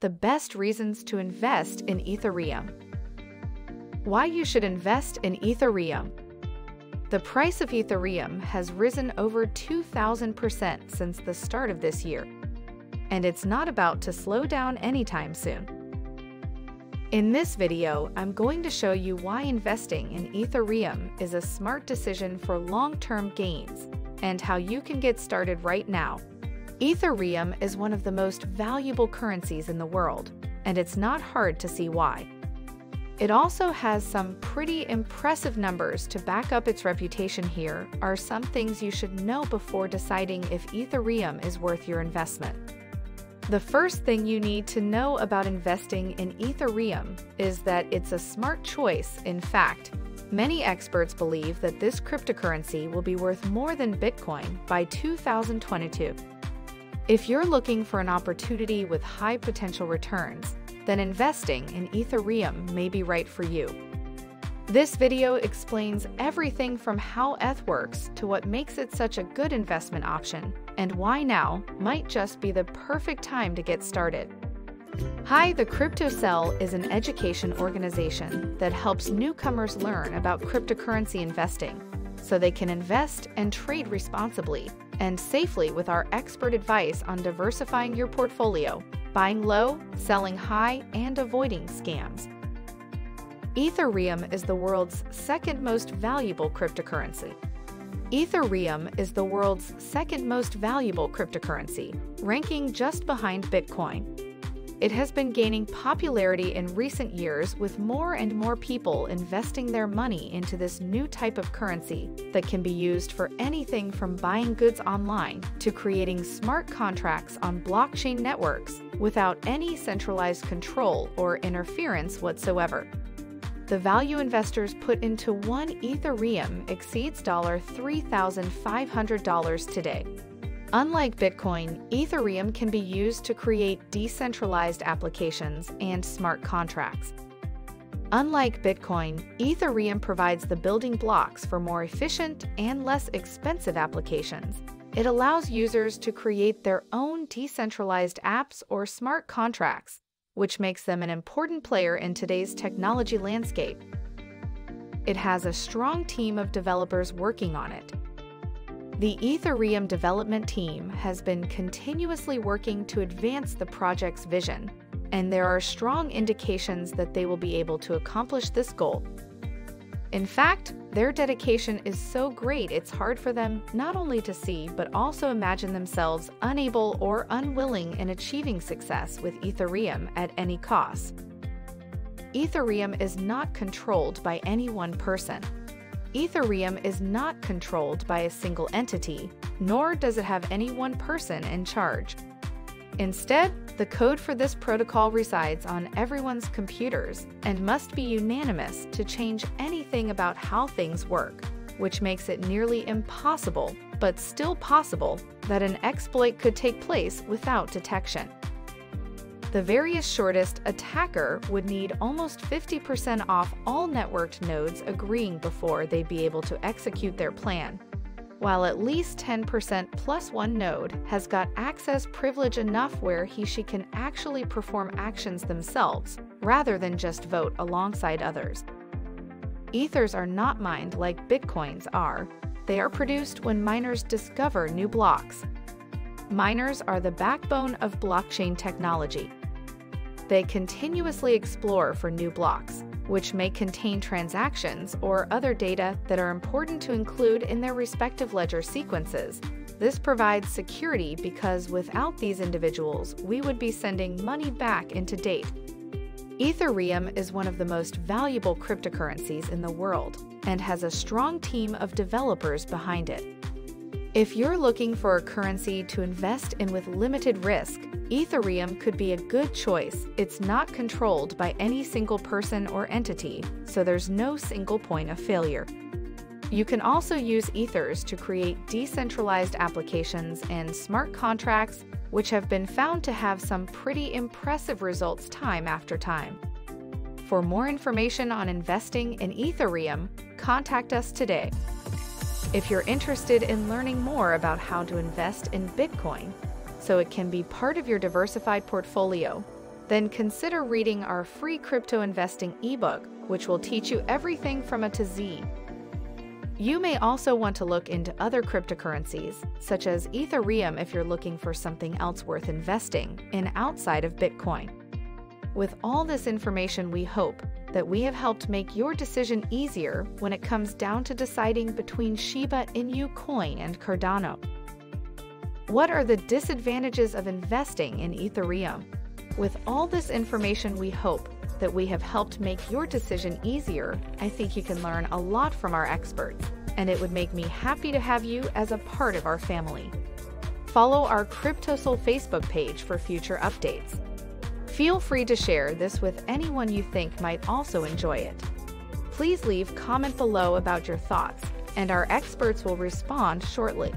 The best reasons to invest in Ethereum. Why you should invest in Ethereum. The price of Ethereum has risen over 2,000% since the start of this year, and it's not about to slow down anytime soon. In this video, I'm going to show you why investing in Ethereum is a smart decision for long-term gains and how you can get started right now. Ethereum is one of the most valuable currencies in the world, and it's not hard to see why. It also has some pretty impressive numbers to back up its reputation. Here are some things you should know before deciding if Ethereum is worth your investment. The first thing you need to know about investing in Ethereum is that it's a smart choice. In fact, many experts believe that this cryptocurrency will be worth more than Bitcoin by 2022. If you're looking for an opportunity with high potential returns, then investing in Ethereum may be right for you. This video explains everything from how ETH works to what makes it such a good investment option and why now might just be the perfect time to get started. Hi, the CryptoSoul is an education organization that helps newcomers learn about cryptocurrency investing so they can invest and trade responsibly and safely with our expert advice on diversifying your portfolio, buying low, selling high, and avoiding scams. Ethereum is the world's second most valuable cryptocurrency. Ethereum is the world's second most valuable cryptocurrency, ranking just behind Bitcoin. It has been gaining popularity in recent years, with more and more people investing their money into this new type of currency that can be used for anything from buying goods online to creating smart contracts on blockchain networks without any centralized control or interference whatsoever. The value investors put into one Ethereum exceeds $3,500 today. Unlike Bitcoin, Ethereum can be used to create decentralized applications and smart contracts. Unlike Bitcoin, Ethereum provides the building blocks for more efficient and less expensive applications. It allows users to create their own decentralized apps or smart contracts, which makes them an important player in today's technology landscape. It has a strong team of developers working on it. The Ethereum development team has been continuously working to advance the project's vision, and there are strong indications that they will be able to accomplish this goal. In fact, their dedication is so great it's hard for them not only to see but also imagine themselves unable or unwilling in achieving success with Ethereum at any cost. Ethereum is not controlled by any one person. Ethereum is not controlled by a single entity, nor does it have any one person in charge. Instead, the code for this protocol resides on everyone's computers and must be unanimous to change anything about how things work, which makes it nearly impossible, but still possible, that an exploit could take place without detection. The very shortest attacker would need almost 50% off all networked nodes agreeing before they'd be able to execute their plan, while at least 10% plus one node has got access privilege enough where he/she can actually perform actions themselves rather than just vote alongside others. Ethers are not mined like Bitcoins are. They are produced when miners discover new blocks. Miners are the backbone of blockchain technology. They continuously explore for new blocks, which may contain transactions or other data that are important to include in their respective ledger sequences. This provides security because without these individuals, we would be sending money back into date. Ethereum is one of the most valuable cryptocurrencies in the world and has a strong team of developers behind it. If you're looking for a currency to invest in with limited risk, Ethereum could be a good choice. It's not controlled by any single person or entity, so there's no single point of failure. You can also use Ethers to create decentralized applications and smart contracts, which have been found to have some pretty impressive results time after time. For more information on investing in Ethereum, contact us today. If you're interested in learning more about how to invest in Bitcoin so it can be part of your diversified portfolio, then consider reading our free crypto investing ebook, which will teach you everything from A to Z. You may also want to look into other cryptocurrencies, such as Ethereum, if you're looking for something else worth investing in outside of Bitcoin. With all this information, we hope that we have helped make your decision easier when it comes down to deciding between Shiba Inu Coin and Cardano. What are the disadvantages of investing in Ethereum? With all this information, we hope that we have helped make your decision easier. I think you can learn a lot from our experts, and it would make me happy to have you as a part of our family. Follow our CryptoSoul Facebook page for future updates. Feel free to share this with anyone you think might also enjoy it. Please leave a comment below about your thoughts, and our experts will respond shortly.